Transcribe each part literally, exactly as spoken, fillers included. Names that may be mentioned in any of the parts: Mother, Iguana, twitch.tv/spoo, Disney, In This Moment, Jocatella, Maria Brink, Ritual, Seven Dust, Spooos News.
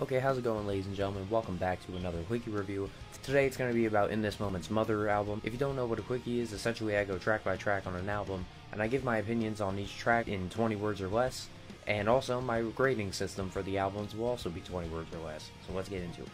Okay, how's it going, ladies and gentlemen? Welcome back to another Wiki review. Today it's going to be about In This Moment's Mother album. If you don't know what a Wiki is, essentially I go track by track on an album, and I give my opinions on each track in twenty words or less, and also my grading system for the albums will also be twenty words or less. So let's get into it.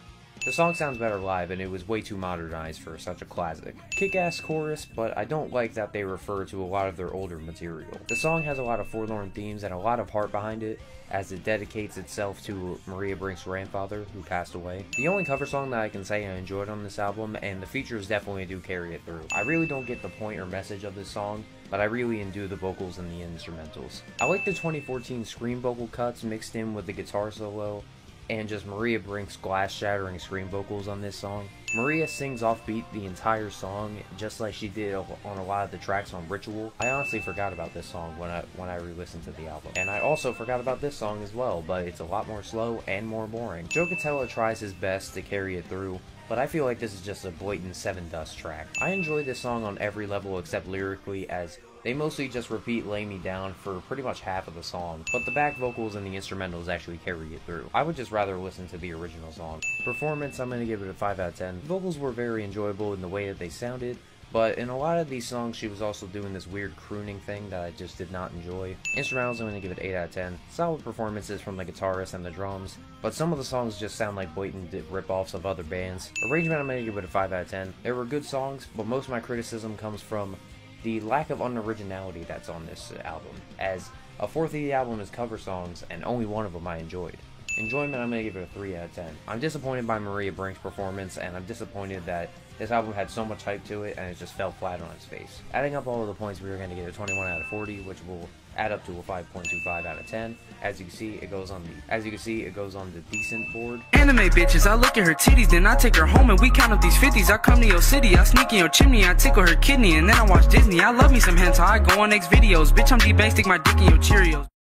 The song sounds better live, and it was way too modernized for such a classic. Kick-ass chorus, but I don't like that they refer to a lot of their older material. The song has a lot of forlorn themes and a lot of heart behind it, as it dedicates itself to Maria Brink's grandfather, who passed away. The only cover song that I can say I enjoyed on this album, and the features definitely do carry it through. I really don't get the point or message of this song, but I really enjoy the vocals and the instrumentals. I like the twenty fourteen scream vocal cuts mixed in with the guitar solo, and just Maria Brink's glass-shattering scream vocals on this song. Maria sings offbeat the entire song, just like she did on a lot of the tracks on Ritual. I honestly forgot about this song when I when I re-listened to the album. And I also forgot about this song as well, but it's a lot more slow and more boring. Jocatella tries his best to carry it through, but I feel like this is just a blatant Seven Dust track. I enjoy this song on every level except lyrically, as they mostly just repeat "Lay Me Down" for pretty much half of the song, but the back vocals and the instrumentals actually carry it through. I would just rather listen to the original song. Performance, I'm going to give it a five out of ten. The vocals were very enjoyable in the way that they sounded, but in a lot of these songs she was also doing this weird crooning thing that I just did not enjoy. Instrumentals, I'm going to give it eight out of ten. Solid performances from the guitarist and the drums, but some of the songs just sound like blatant rip-offs of other bands. Arrangement, I'm going to give it a five out of ten. There were good songs, but most of my criticism comes from the lack of unoriginality that's on this album, as a fourth of the album is cover songs, and only one of them I enjoyed. Enjoyment, I'm going to give it a three out of ten. I'm disappointed by Maria Brink's performance, and I'm disappointed that this album had so much hype to it, and it just fell flat on its face. Adding up all of the points, we were going to get a twenty-one out of forty, which will add up to a five point two five out of ten. As you can see, it goes on the as you can see, it goes on the decent board. Anime bitches, I look at her titties, then I take her home and we count up these fifties. I come to your city, I sneak in your chimney, I tickle her kidney, and then I watch Disney. I love me some hentai, I go on X videos, bitch. I'm D-Bank, stick my dick in your Cheerios.